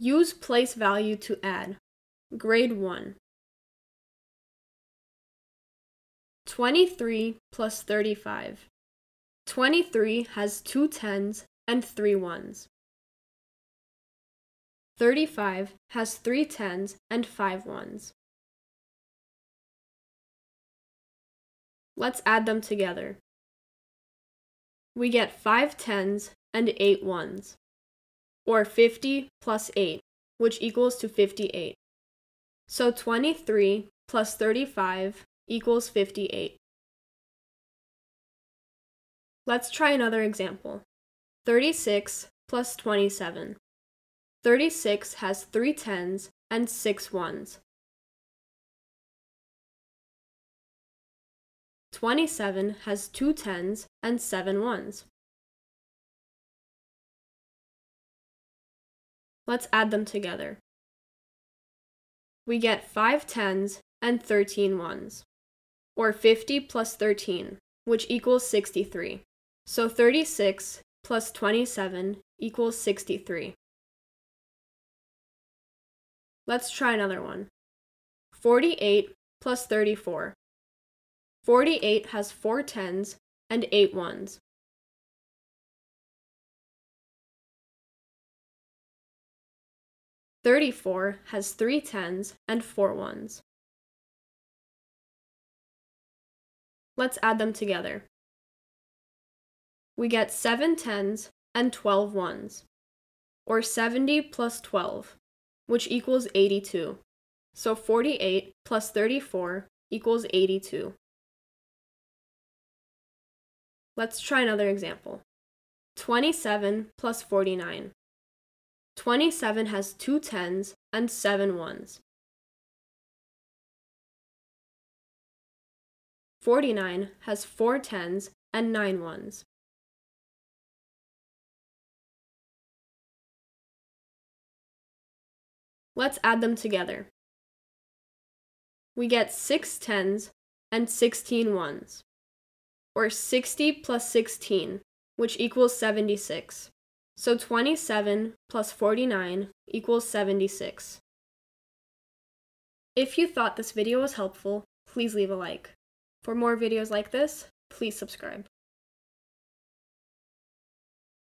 Use place value to add. Grade 1. 23 plus 35. 23 has 2 tens and 3 ones. 35 has 3 tens and 5 ones. Let's add them together. We get 5 tens and 8 ones, or 50 plus 8, which equals to 58. So 23 plus 35 equals 58. Let's try another example. 36 plus 27. 36 has 3 tens and 6 ones. 27 has 2 tens and 7 ones. Let's add them together. We get 5 tens and 13 ones, or 50 plus 13, which equals 63. So 36 plus 27 equals 63. Let's try another one. 48 plus 34. 48 has 4 tens and 8 ones. 34 has 3 tens and 4 ones. Let's add them together. We get 7 tens and 12 ones, or 70 plus 12, which equals 82. So 48 plus 34 equals 82. Let's try another example. 27 plus 49. 27 has 2 tens and 7 ones. 49 has 4 tens and 9 ones. Let's add them together. We get 6 tens and 16 ones, or 60 plus 16, which equals 76. So 27 plus 49 equals 76. If you thought this video was helpful, please leave a like. For more videos like this, please subscribe.